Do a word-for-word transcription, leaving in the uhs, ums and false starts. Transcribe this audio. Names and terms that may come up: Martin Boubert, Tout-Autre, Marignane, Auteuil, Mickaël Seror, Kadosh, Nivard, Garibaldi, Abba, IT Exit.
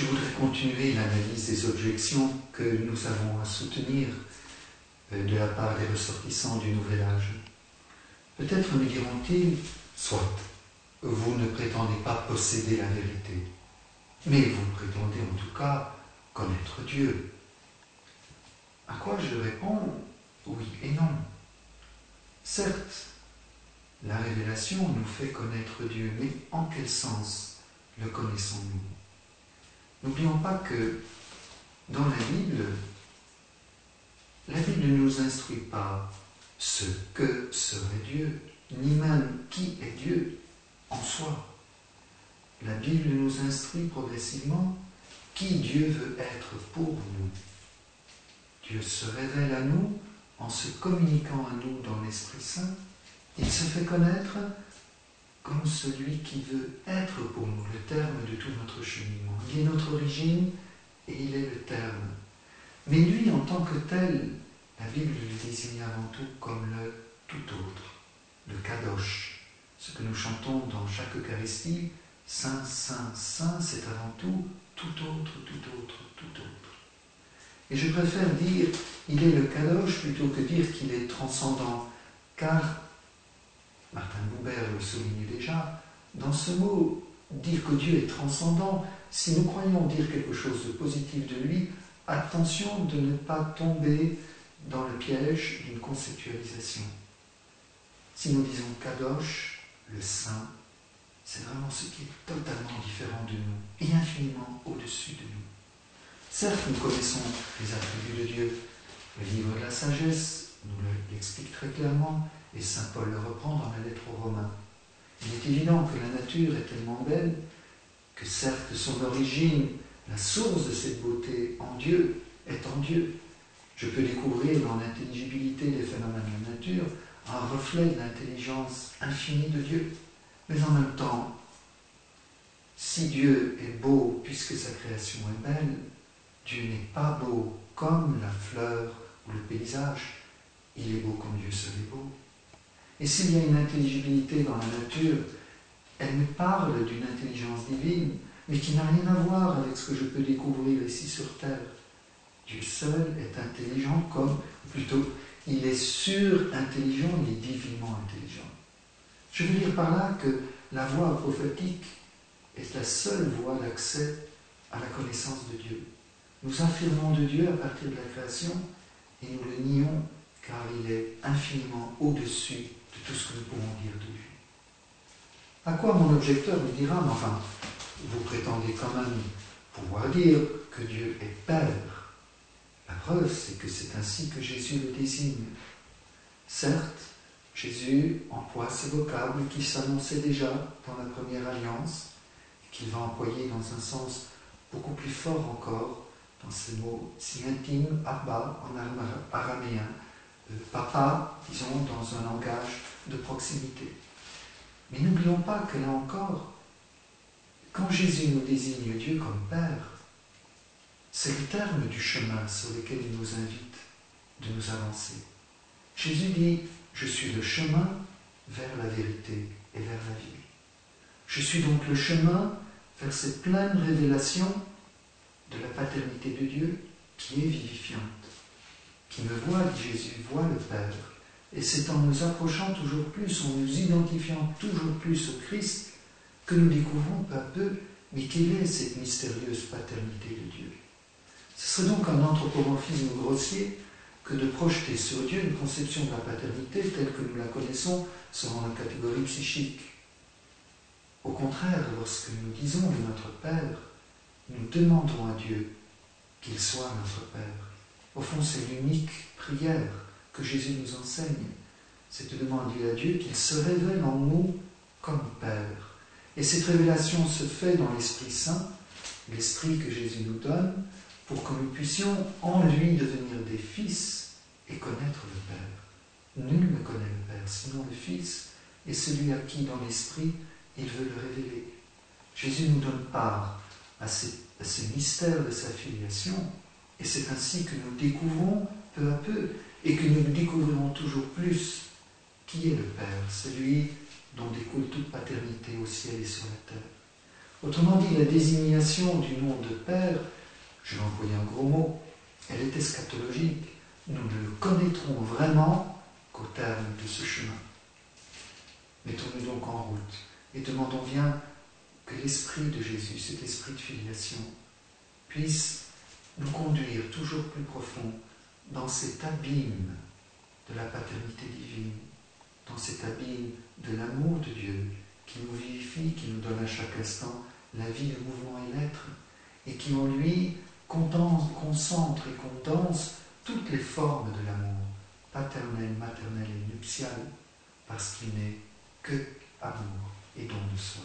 Je voudrais continuer l'analyse des objections que nous avons à soutenir de la part des ressortissants du Nouvel Âge. Peut-être me diront-ils, soit, vous ne prétendez pas posséder la vérité, mais vous prétendez en tout cas connaître Dieu. À quoi je réponds, oui et non. Certes, la révélation nous fait connaître Dieu, mais en quel sens le connaissons-nous ? N'oublions pas que dans la Bible, la Bible ne nous instruit pas ce que serait Dieu, ni même qui est Dieu en soi. La Bible nous instruit progressivement qui Dieu veut être pour nous. Dieu se révèle à nous en se communiquant à nous dans l'Esprit Saint. Il se fait connaître comme celui qui veut être pour nous, le terme de tout notre cheminement. Il est notre origine et il est le terme. Mais lui, en tant que tel, la Bible le désigne avant tout comme le tout autre, le Kadosh. Ce que nous chantons dans chaque Eucharistie, Saint, Saint, Saint, c'est avant tout tout autre, tout autre, tout autre. Et je préfère dire « il est le Kadosh » plutôt que dire qu'il est transcendant, car Martin Boubert le souligne déjà, dans ce mot, dire que Dieu est transcendant, si nous croyons dire quelque chose de positif de lui, attention de ne pas tomber dans le piège d'une conceptualisation. Si nous disons Kadosh, le Saint, c'est vraiment ce qui est totalement différent de nous et infiniment au-dessus de nous. Certes, nous connaissons les attributs de Dieu. Le livre de la sagesse nous l'explique très clairement, et saint Paul le reprend dans la lettre aux Romains. Il est évident que la nature est tellement belle que certes son origine, la source de cette beauté en Dieu, est en Dieu. Je peux découvrir dans l'intelligibilité des phénomènes de la nature un reflet de l'intelligence infinie de Dieu. Mais en même temps, si Dieu est beau puisque sa création est belle, Dieu n'est pas beau comme la fleur ou le paysage. Il est beau comme Dieu seul est beau. Et s'il y a une intelligibilité dans la nature, elle me parle d'une intelligence divine, mais qui n'a rien à voir avec ce que je peux découvrir ici sur terre. Dieu seul est intelligent comme, ou plutôt, il est surintelligent, il est divinement intelligent. Je veux dire par là que la voie prophétique est la seule voie d'accès à la connaissance de Dieu. Nous affirmons de Dieu à partir de la création et nous le nions car il est infiniment au-dessus de tout ce que nous pouvons dire de lui. À quoi mon objecteur me dira, mais enfin, vous prétendez quand même pouvoir dire que Dieu est Père. La preuve, c'est que c'est ainsi que Jésus le désigne. Certes, Jésus emploie ce vocable qui s'annonçait déjà dans la première alliance, et qu'il va employer dans un sens beaucoup plus fort encore, dans ce mot si intime, Abba, en araméen, Papa, disons, dans un langage de proximité. Mais n'oublions pas que là encore, quand Jésus nous désigne Dieu comme Père, c'est le terme du chemin sur lequel il nous invite de nous avancer. Jésus dit, je suis le chemin vers la vérité et vers la vie. Je suis donc le chemin vers cette pleine révélation de la paternité de Dieu qui est vivifiante. Qui me voit, dit Jésus, voit le Père. Et c'est en nous approchant toujours plus, en nous identifiant toujours plus au Christ, que nous découvrons peu à peu, mais quelle est cette mystérieuse paternité de Dieu? Ce serait donc un anthropomorphisme grossier que de projeter sur Dieu une conception de la paternité telle que nous la connaissons selon la catégorie psychique. Au contraire, lorsque nous disons de notre Père, nous demandons à Dieu qu'il soit notre Père. Au fond, c'est l'unique prière que Jésus nous enseigne. C'est de demander à Dieu qu'il se révèle en nous comme Père. Et cette révélation se fait dans l'Esprit Saint, l'Esprit que Jésus nous donne, pour que nous puissions en lui devenir des fils et connaître le Père. Nul ne connaît le Père, sinon le Fils, et celui à qui, dans l'Esprit, il veut le révéler. Jésus nous donne part à ce, à ce mystère de sa filiation, et c'est ainsi que nous découvrons peu à peu, et que nous découvrirons toujours plus qui est le Père, celui dont découle toute paternité au ciel et sur la terre. Autrement dit, la désignation du nom de Père, je vais employer un gros mot, elle est eschatologique. Nous ne le connaîtrons vraiment qu'au terme de ce chemin. Mettons-nous donc en route et demandons bien que l'Esprit de Jésus, cet Esprit de filiation, puisse nous conduire toujours plus profond dans cet abîme de la paternité divine, dans cet abîme de l'amour de Dieu qui nous vivifie, qui nous donne à chaque instant la vie, le mouvement et l'être, et qui en lui condense, concentre et condense toutes les formes de l'amour, paternel, maternel et nuptial, parce qu'il n'est que amour et don de soi.